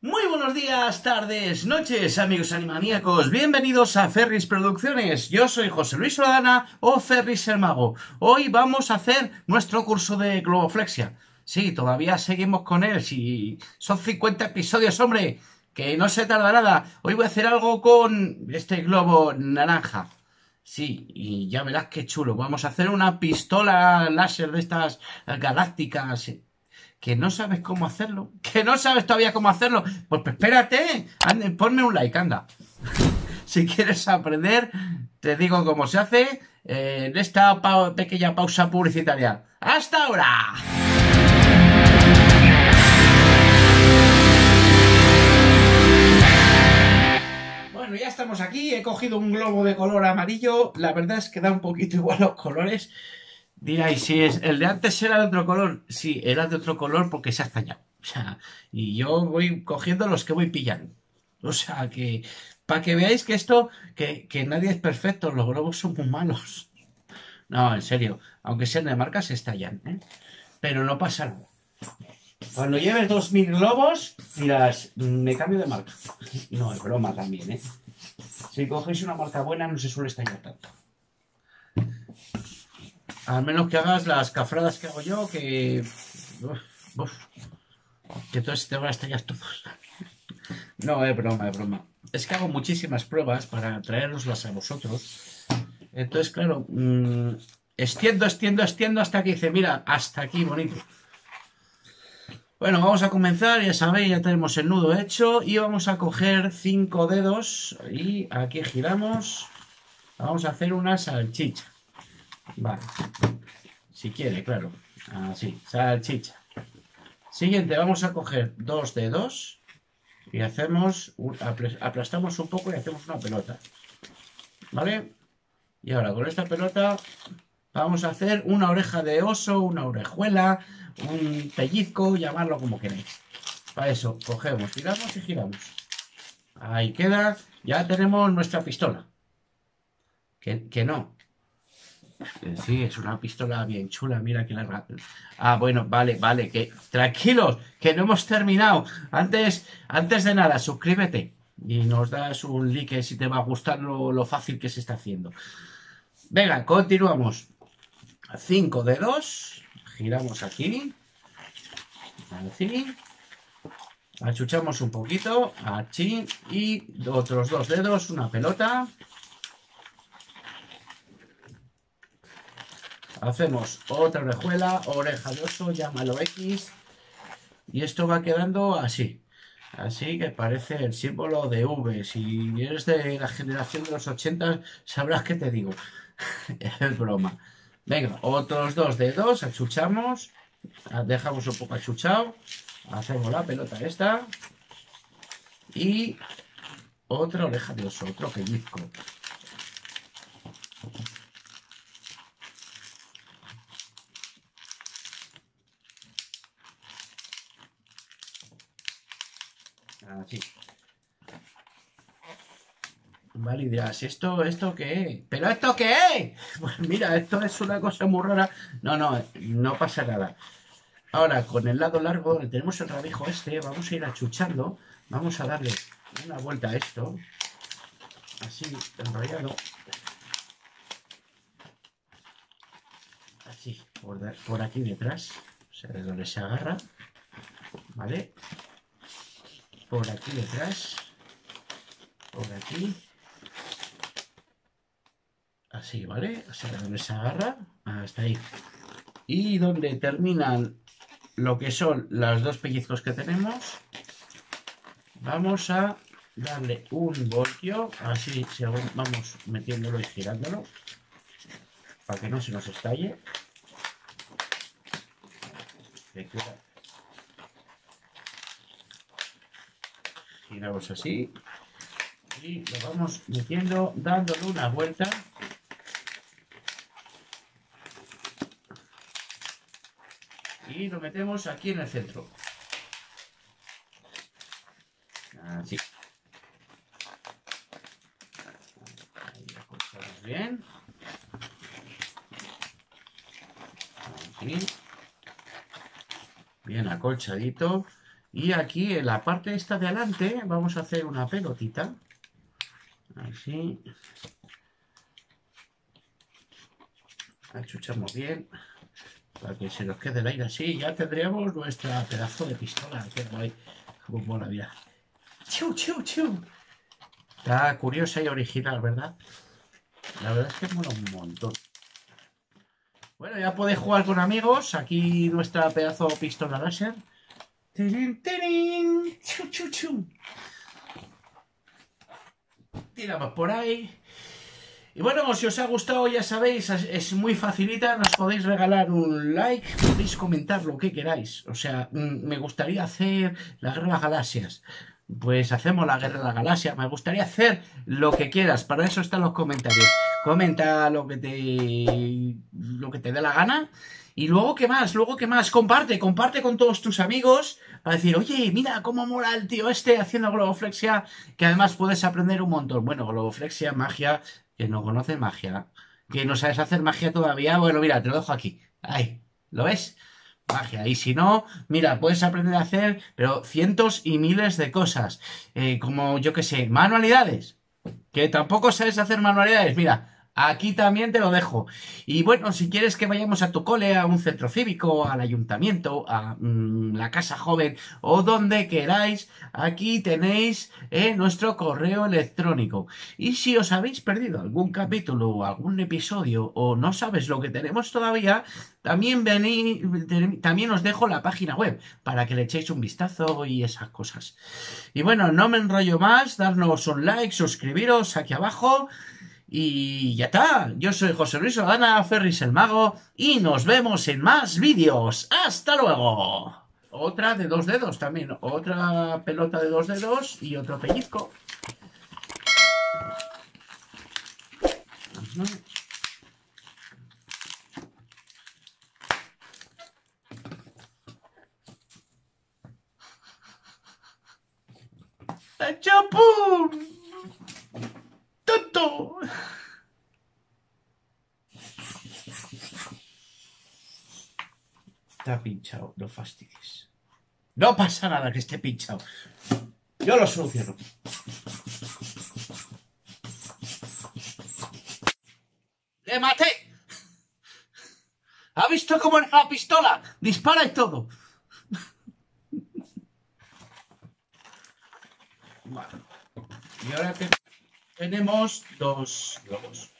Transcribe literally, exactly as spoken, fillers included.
Muy buenos días, tardes, noches, amigos animaníacos. Bienvenidos a Ferris Producciones. Yo soy José Luis Soladana o Ferris el Mago. Hoy vamos a hacer nuestro curso de Globoflexia. Sí, todavía seguimos con él. Si son cincuenta episodios, hombre, que no se tarda nada. Hoy voy a hacer algo con este globo naranja. Sí, y ya verás qué chulo. Vamos a hacer una pistola láser de estas galácticas. ¿Que no sabes cómo hacerlo? ¿Que no sabes todavía cómo hacerlo? Pues espérate, ande, ponme un like, anda. Si quieres aprender, te digo cómo se hace eh, en esta pa- pequeña pausa publicitaria. ¡Hasta ahora! Bueno, ya estamos aquí. He cogido un globo de color amarillo. La verdad es que da un poquito igual los colores. Diréis, si es, el de antes era de otro color. Sí, era de otro color porque se ha dañado. O sea, y yo voy cogiendo los que voy pillando. O sea, que para que veáis que esto, que, que nadie es perfecto, los globos son muy malos. No, en serio, aunque sean de marca se estallan, ¿eh? Pero no pasa nada. Cuando lleves dos mil globos, dirás, me cambio de marca. No, es broma también, ¿eh? Si cogéis una marca buena no se suele estallar tanto. Al menos que hagas las cafradas que hago yo, que... Uf, uf, que todos te van a estallar todos. No, es broma, es broma. Es que hago muchísimas pruebas para traeroslas a vosotros. Entonces, claro, mmm, extiendo, extiendo, extiendo hasta que dice, mira, hasta aquí, bonito. Bueno, vamos a comenzar, ya sabéis, ya tenemos el nudo hecho. Y vamos a coger cinco dedos y aquí giramos. Vamos a hacer una salchicha. Vale, si quiere, claro. Así, salchicha. Siguiente, vamos a coger dos dedos y hacemos un, aplastamos un poco y hacemos una pelota. ¿Vale? Y ahora con esta pelota vamos a hacer una oreja de oso, una orejuela, un pellizco, llamarlo como queréis. Para eso, cogemos, giramos y giramos. Ahí queda. Ya tenemos nuestra pistola. Que, que no. Sí, es una pistola bien chula, mira que larga. Ah, bueno, vale, vale, que tranquilos, que no hemos terminado. Antes, antes de nada, suscríbete y nos das un like si te va a gustar lo, lo fácil que se está haciendo. Venga, continuamos. Cinco dedos, giramos aquí, así, achuchamos un poquito, así, y otros dos dedos, una pelota. Hacemos otra orejuela, oreja de oso, llámalo X. Y esto va quedando así. Así que parece el símbolo de V. Si eres de la generación de los ochenta, sabrás qué te digo. Es broma. Venga, otros dos dedos, achuchamos. Dejamos un poco achuchado. Hacemos la pelota esta. Y otra oreja de oso, otro pellizco. Así. Vale, y dirás, ¿esto, esto qué es? ¿Pero esto qué es? Pues mira, esto es una cosa muy rara. No, no, no pasa nada. Ahora, con el lado largo, donde tenemos el rabijo este, vamos a ir achuchando. Vamos a darle una vuelta a esto. Así, enrollado. Así, por, de, por aquí detrás. O sea, de donde se agarra. Vale. Por aquí detrás, por aquí, así, ¿vale? O sea, donde se agarra, hasta ahí. Y donde terminan lo que son los dos pellizcos que tenemos, vamos a darle un voltio, así vamos metiéndolo y girándolo, para que no se nos estalle. Que queda. Giramos así y lo vamos metiendo, dándole una vuelta. Y lo metemos aquí en el centro. Así. Ahí lo cortamos bien. Aquí. Bien acolchadito. Y aquí en la parte esta de adelante vamos a hacer una pelotita. Así. Achuchamos bien. Para que se nos quede el aire así. Ya tendríamos nuestra pedazo de pistola. Qué guay. Como mola, mira. Chiu, chiu, chiu. Está curiosa y original, ¿verdad? La verdad es que mola un montón. Bueno, ya podéis jugar con amigos. Aquí nuestra pedazo de pistola láser. ¡Tirín, tirín! ¡Chu, chu, chu! Tiramos por ahí. Y bueno, si os ha gustado, ya sabéis, es muy facilita. Nos podéis regalar un like, podéis comentar lo que queráis. O sea, me gustaría hacer la guerra de las galaxias. Pues hacemos la guerra de las galaxias. Me gustaría hacer lo que quieras. Para eso están los comentarios. Comenta lo que te, lo que te dé la gana. Y luego, ¿qué más? Luego, ¿qué más? Comparte, comparte con todos tus amigos para decir, oye, mira cómo mola el tío este haciendo globoflexia, que además puedes aprender un montón. Bueno, globoflexia, magia, que no conoce magia, que no sabes hacer magia todavía. Bueno, mira, te lo dejo aquí. Ahí, ¿lo ves? Magia. Y si no, mira, puedes aprender a hacer, pero cientos y miles de cosas. Eh, como, yo qué sé, manualidades. Que tampoco sabes hacer manualidades, mira. Aquí también te lo dejo. Y bueno, si quieres que vayamos a tu cole, a un centro cívico, al ayuntamiento, a mmm, la casa joven o donde queráis, aquí tenéis eh, nuestro correo electrónico. Y si os habéis perdido algún capítulo o algún episodio o no sabes lo que tenemos todavía, también, vení, también os dejo la página web para que le echéis un vistazo y esas cosas. Y bueno, no me enrollo más, darnos un like, suscribiros aquí abajo. Y ya está, yo soy José Luis Soladana, Ferris el Mago, y nos vemos en más vídeos. ¡Hasta luego! Otra de dos dedos también, otra pelota de dos dedos y otro pellizco. ¡Chapum! Está pinchado, no fastidies. No pasa nada que esté pinchado. Yo lo soluciono. ¡Le maté! ¿Ha visto cómo era la pistola? Dispara y todo. Bueno, y ahora tenemos dos globos.